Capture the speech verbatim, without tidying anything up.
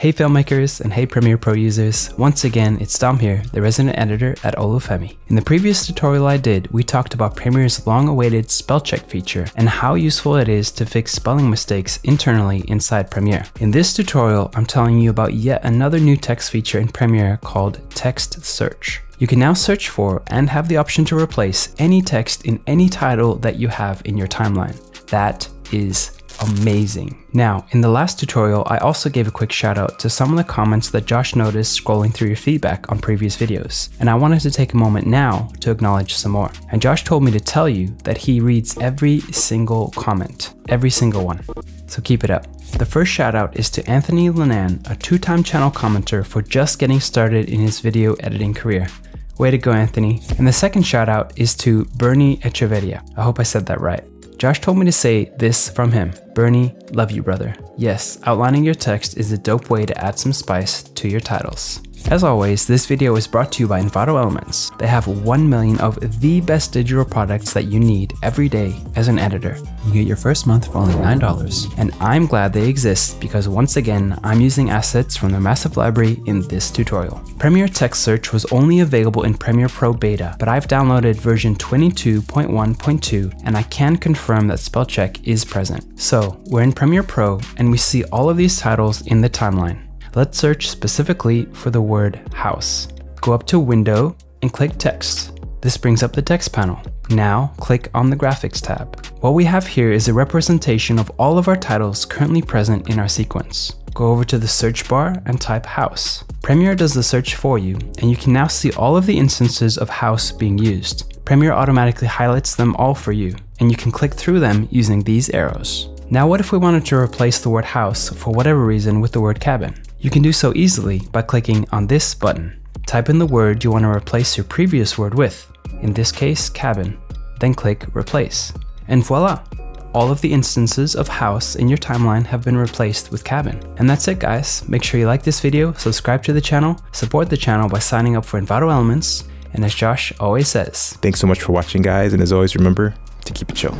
Hey filmmakers and hey Premiere Pro users, once again it's Dom here, the resident editor at Olufemi. In the previous tutorial I did, we talked about Premiere's long-awaited spell check feature and how useful it is to fix spelling mistakes internally inside Premiere. In this tutorial, I'm telling you about yet another new text feature in Premiere called Text Search. You can now search for and have the option to replace any text in any title that you have in your timeline. That is amazing. Now, in the last tutorial, I also gave a quick shout out to some of the comments that Josh noticed scrolling through your feedback on previous videos, and I wanted to take a moment now to acknowledge some more. And Josh told me to tell you that he reads every single comment, every single one. So keep it up. The first shout out is to Anthony Lenan, a two-time channel commenter for just getting started in his video editing career. Way to go, Anthony. And the second shout out is to Bernie Echeverria. I hope I said that right. Josh told me to say this from him. Bernie, love you, brother. Yes, outlining your text is a dope way to add some spice to your titles. As always, this video is brought to you by Envato Elements. They have one million of the best digital products that you need every day as an editor. You get your first month for only nine dollars. And I'm glad they exist because once again, I'm using assets from their massive library in this tutorial. Premiere Text Search was only available in Premiere Pro Beta, but I've downloaded version twenty-two point one point two and I can confirm that spell check is present. So we're in Premiere Pro and we see all of these titles in the timeline. Let's search specifically for the word house. Go up to Window and click Text. This brings up the text panel. Now click on the Graphics tab. What we have here is a representation of all of our titles currently present in our sequence. Go over to the search bar and type house. Premiere does the search for you, and you can now see all of the instances of house being used. Premiere automatically highlights them all for you, and you can click through them using these arrows. Now what if we wanted to replace the word house for whatever reason with the word cabin? You can do so easily by clicking on this button. Type in the word you want to replace your previous word with, in this case cabin, then click replace. And voila! All of the instances of house in your timeline have been replaced with cabin. And that's it guys, make sure you like this video, subscribe to the channel, support the channel by signing up for Envato Elements, and as Josh always says. Thanks so much for watching guys, and as always remember to keep it chill.